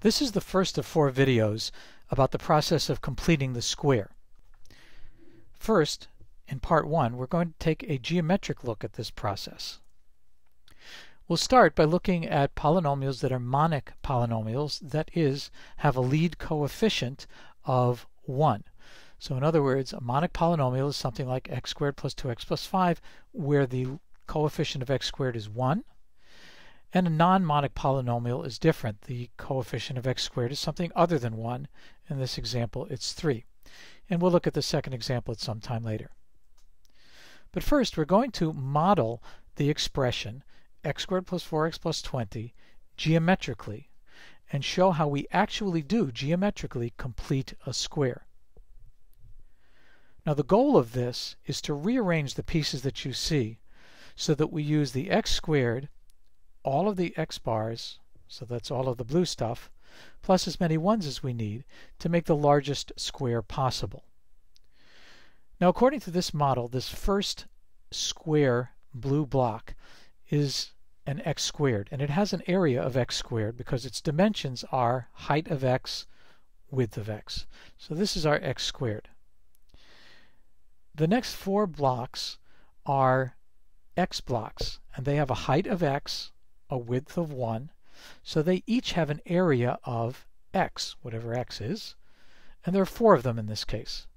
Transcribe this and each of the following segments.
This is the first of 4 videos about the process of completing the square. First, in part 1, we're going to take a geometric look at this process. We'll start by looking at polynomials that are monic polynomials, that is, have a lead coefficient of 1. So in other words, a monic polynomial is something like x squared plus 2x plus 5, where the coefficient of x squared is 1. And a non-monic polynomial is different. The coefficient of x squared is something other than 1. In this example, it's 3. And we'll look at the second example at some time later. But first, we're going to model the expression x squared plus 4x plus 20 geometrically and show how we actually do geometrically complete a square. Now, the goal of this is to rearrange the pieces that you see so that we use the x squared, all of the x bars, so that's all of the blue stuff, plus as many ones as we need to make the largest square possible. Now, according to this model, this first square blue block is an x squared, and it has an area of x squared because its dimensions are height of x, width of x. So this is our x squared. The next 4 blocks are x blocks, and they have a height of x, a width of 1, so they each have an area of x, whatever x is, and there are 4 of them in this case.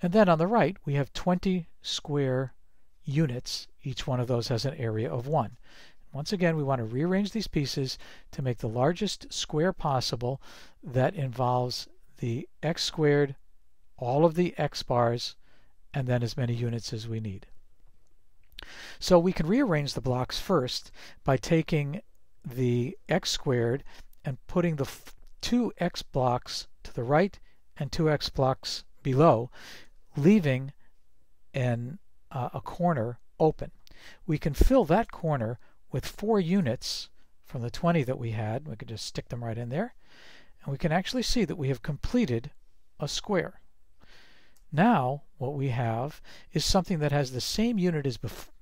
And then on the right we have 20 square units. Each one of those has an area of 1. Once again, we want to rearrange these pieces to make the largest square possible that involves the x squared, all of the x bars, and then as many units as we need. So we can rearrange the blocks first by taking the x squared and putting the 2 x blocks to the right and 2 x blocks below, leaving a corner open. We can fill that corner with 4 units from the 20 that we had. We could just stick them right in there, and we can actually see that we have completed a square. Now what we have is something that has the same unit as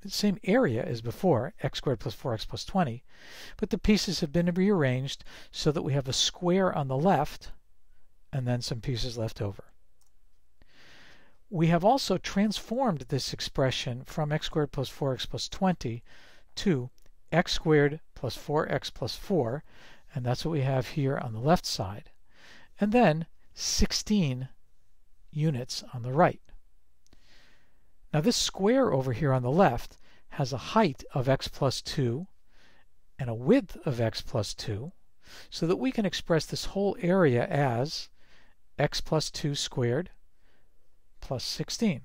same area as before, x squared plus 4x plus 20, but the pieces have been rearranged so that we have a square on the left and then some pieces left over. We have also transformed this expression from x squared plus 4x plus 20 to x squared plus 4x plus 4, and that's what we have here on the left side, and then 16 units on the right. Now this square over here on the left has a height of x plus 2 and a width of x plus 2, so that we can express this whole area as x plus 2 squared plus 16.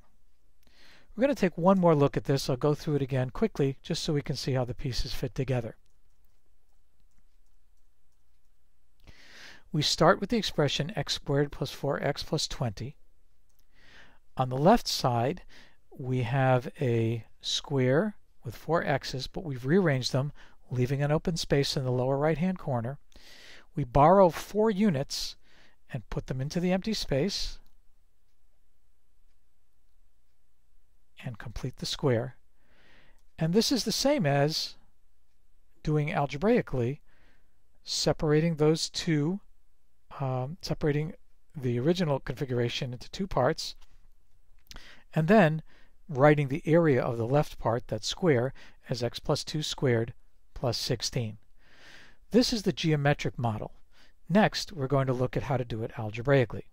We're going to take one more look at this. I'll go through it again quickly just so we can see how the pieces fit together. We start with the expression x squared plus 4x plus 20. On the left side, we have a square with 4 x's, but we've rearranged them, leaving an open space in the lower right-hand corner. We borrow 4 units and put them into the empty space and complete the square. And this is the same as doing algebraically, separating those two, separating the original configuration into 2 parts, and then writing the area of the left part, that square, as x plus 2 squared plus 16. This is the geometric model. Next, we're going to look at how to do it algebraically.